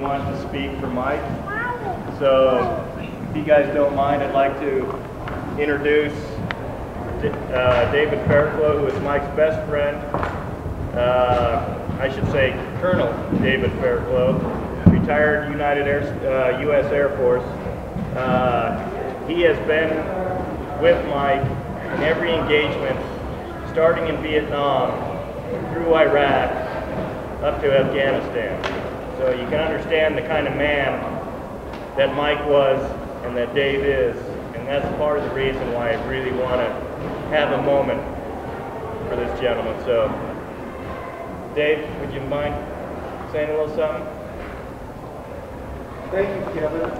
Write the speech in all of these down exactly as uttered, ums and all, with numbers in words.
want to speak for Mike. So if you guys don't mind, I'd like to introduce uh, David Fairclo, who is Mike's best friend. Uh, I should say Colonel David Fairclo, retired United Air, uh, U S Air Force. Uh, he has been with Mike in every engagement, starting in Vietnam, through Iraq, up to Afghanistan. So you can understand the kind of man that Mike was and that Dave is, and that's part of the reason why I really want to have a moment for this gentleman. So, Dave, would you mind saying a little something? Thank you, Kevin.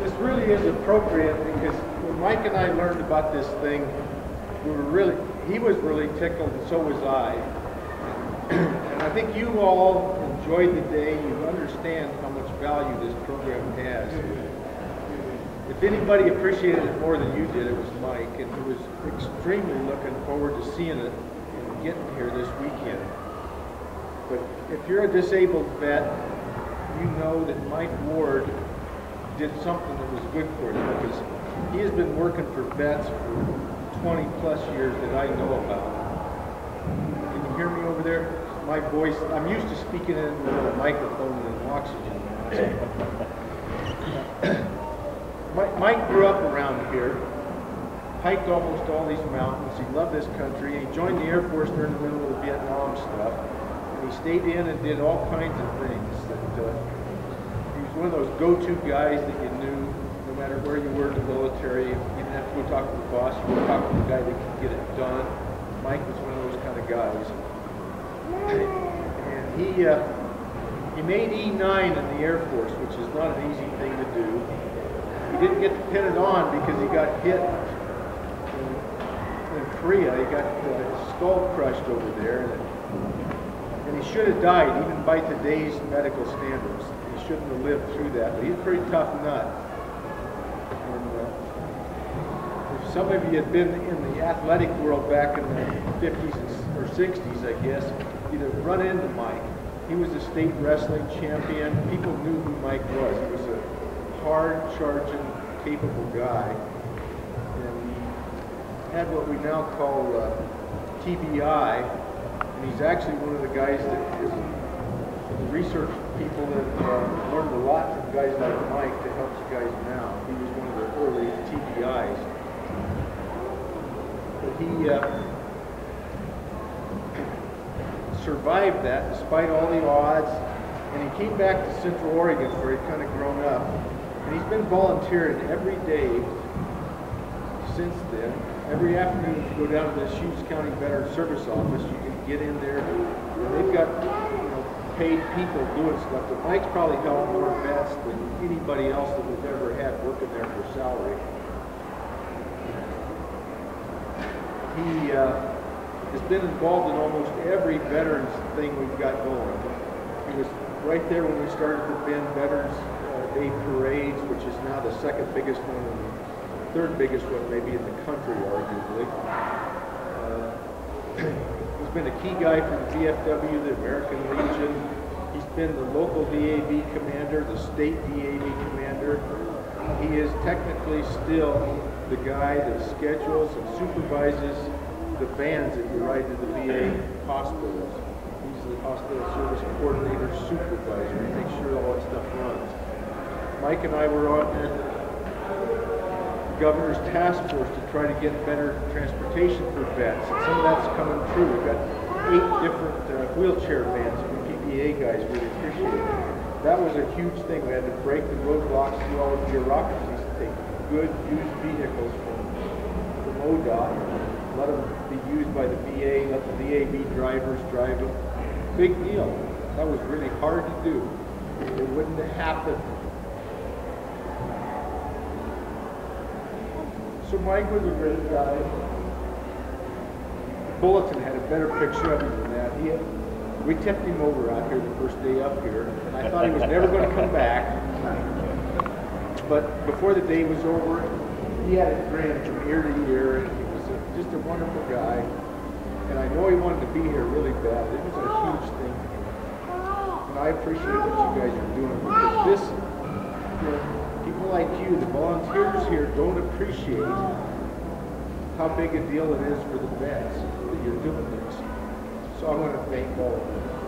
This really is appropriate because when Mike and I learned about this thing, we were really, he was really tickled, and so was I. And I think you all enjoyed the day. You understand how much value this program has. If anybody appreciated it more than you did, it was Mike, and he was extremely looking forward to seeing it and getting here this weekend. But if you're a disabled vet, you know that Mike Ward did something that was good for you, because he has been working for vets for twenty plus years that I know about. Can you hear me over there? My voice, I'm used to speaking in a microphone and oxygen. Mike grew up around here, hiked almost all these mountains. He loved this country. He joined the Air Force during the middle of the Vietnam stuff. And he stayed in and did all kinds of things. That, uh, he was one of those go-to guys that you knew, no matter where you were in the military, you didn't have to go talk to the boss. You would talk to the guy that could get it done. Mike was one of those kind of guys. And he, uh, he made E nine in the Air Force, which is not an easy thing to do. He didn't get to pin it on because he got hit in, in Korea. He got uh, his skull crushed over there. And, and he should have died, even by today's medical standards. He shouldn't have lived through that. But he's a pretty tough nut. And, uh, if some of you had been in the athletic world back in the fifties and sixties, I guess, you'd have run into Mike. He was a state wrestling champion. People knew who Mike was. He was a hard-charging, capable guy. And he had what we now call uh, T B I. And he's actually one of the guys that is the research people that uh, learned a lot from guys like Mike to help you guys now. He was one of the early T B Is. But he, uh, survived that despite all the odds, and he came back to Central Oregon where he'd kind of grown up, and he's been volunteering every day since then. Every afternoon you go down to the Deschutes County Veteran Service Office, you can get in there, and they've got, you know, paid people doing stuff, but Mike's probably helped more vets than anybody else that we've ever had working there for salary. He uh, has been involved in almost every veterans thing we've got going. He was right there when we started the Bend Veterans uh, Day Parades, which is now the second biggest one, and the third biggest one maybe in the country, arguably. Uh, he's been a key guy for the V F W, the American Legion. He's been the local D A V commander, the state D A V commander. He is technically still the guy that schedules and supervises the vans that you ride to the V A hospitals. He's the hospital service coordinator supervisor. He makes sure all that stuff runs. Mike and I were on the governor's task force to try to get better transportation for vets. And some of that's coming true. We've got eight different uh, wheelchair vans that the P B A guys really appreciate. That was a huge thing. We had to break the roadblocks through all of the bureaucracies to take good used vehicles from, from MoDOT. Let them be used by the V A, let the D A V drivers drive them. Big deal. That was really hard to do. It wouldn't have happened. So Mike was a great guy. The bulletin had a better picture of him than that. He had, we tipped him over out here the first day up here, and I thought he was never going to come back. But before the day was over, he had a grin from ear to ear. Just a wonderful guy, and I know he wanted to be here really bad. It was a huge thing. and I appreciate what you guys are doing, because this, you know, people like you, the volunteers here, don't appreciate how big a deal it is for the vets that you're doing this. So I want to thank all of you.